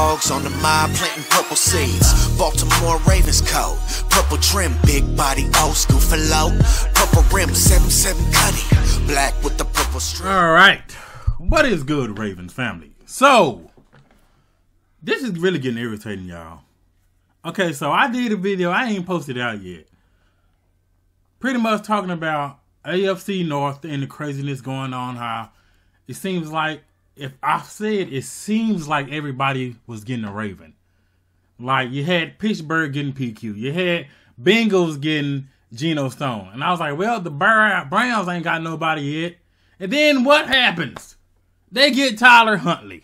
hogs on the mob planting purple seeds. Baltimore Ravens coat, purple trim, big body, old school for low. Purple rim, 7-7 cutty, black with the purple strip. All right, what is good, Ravens family? So, this is really getting irritating, y'all. Okay, so I did a video, I ain't posted it out yet. Pretty much talking about AFC North and the craziness going on, how it seems like, if I said, it seems like everybody was getting a Raven. Like, you had Pittsburgh getting PQ. You had Bengals getting Geno Stone. And I was like, well, the Browns ain't got nobody yet. And then what happens? They get Tyler Huntley.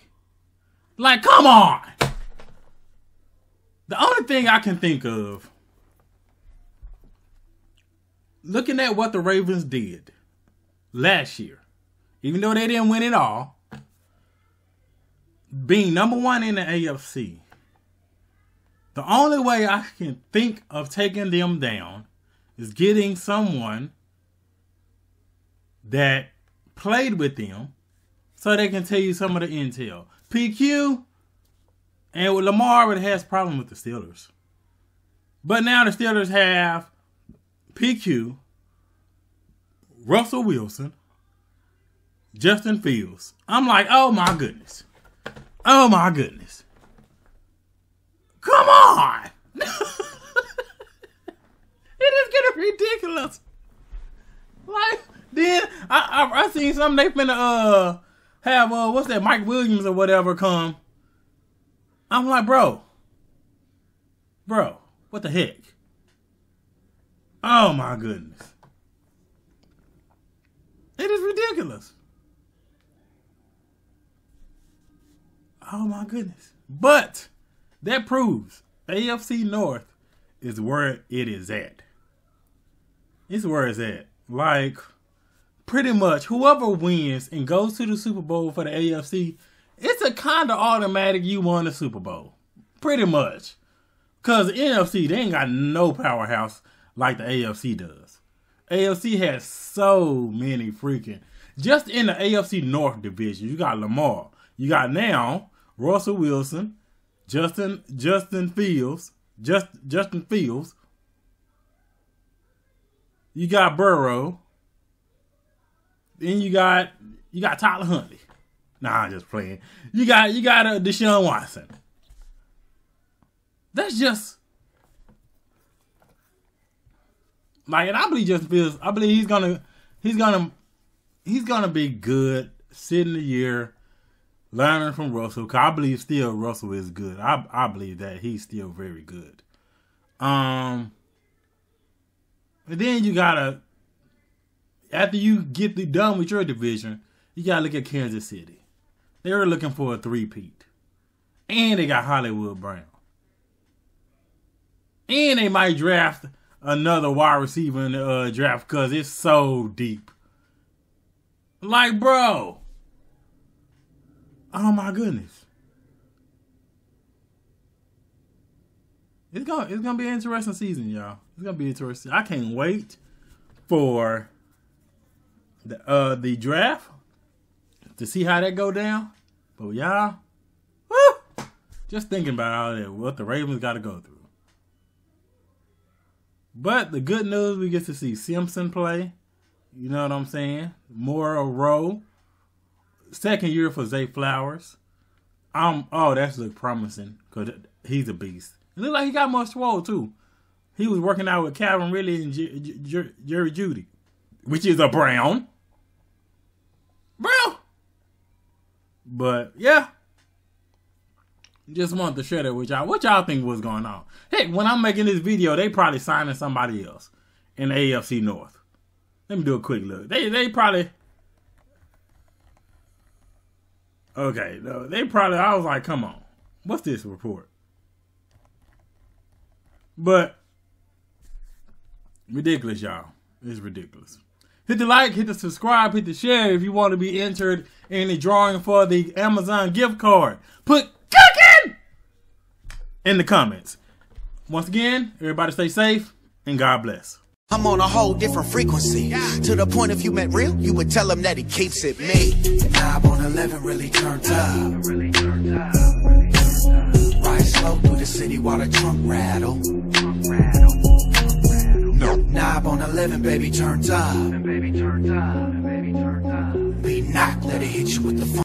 Like, come on. The only thing I can think of, looking at what the Ravens did last year, even though they didn't win it all, being number one in the AFC, the only way I can think of taking them down is getting someone that played with them so they can tell you some of the intel. PQ and with Lamar already has a problem with the Steelers. But now the Steelers have PQ, Russell Wilson, Justin Fields. I'm like, oh my goodness. Oh my goodness. Come on. It is getting ridiculous. Like, then I seen something, they finna have what's that, Mike Williams or whatever come. I'm like, bro, what the heck? Oh my goodness. It is ridiculous. Oh my goodness. But that proves AFC North is where it is at. It's where it's at. Like, pretty much whoever wins and goes to the Super Bowl for the AFC, it's a kind of automatic you won the Super Bowl. Pretty much. Because the NFC, they ain't got no powerhouse like the AFC does. AFC has so many freaking. Just in the AFC North division, you got Lamar. You got now Russell Wilson, Justin Fields. You got Burrow. Then you got Tyler Huntley. Nah, I'm just playing. You got Deshaun Watson. That's just like, and I believe Justin Fields. I believe he's gonna be good sitting the year. Learning from Russell, because I believe still Russell is good. I believe that he's still very good. And then you gotta, after you get done with your division, you gotta look at Kansas City. They were looking for a three-peat. And they got Hollywood Brown. And they might draft another wide receiver in the draft because it's so deep. Like, bro. Oh my goodness. It's gonna be an interesting season, y'all. It's gonna be interesting. I can't wait for the draft to see how that go down. But y'all, woo! Just thinking about all that, what the Ravens gotta go through. But the good news, we get to see Simpson play. You know what I'm saying? Moreau. Second year for Zay Flowers. Oh, that's look promising because he's a beast. It looked like he got more swole too. He was working out with Calvin Ridley and Jerry Judy, which is a Brown. Bro. But yeah. Just wanted to share that with y'all. What y'all think was going on? Hey, when I'm making this video, they probably signing somebody else in the AFC North. Let me do a quick look. They probably... Okay, no, they probably, I was like, come on. What's this report? But, ridiculous, y'all. It's ridiculous. Hit the like, hit the subscribe, hit the share if you want to be entered in the drawing for the Amazon gift card. Put cooking in the comments. Once again, everybody stay safe and God bless. I'm on a whole different frequency. To the point if you met real, you would tell him that he keeps it me. The knob on 11 really turned up. want a trunk rattle. No knob on 11, baby, turned up. Be knocked, let it hit you with the phone.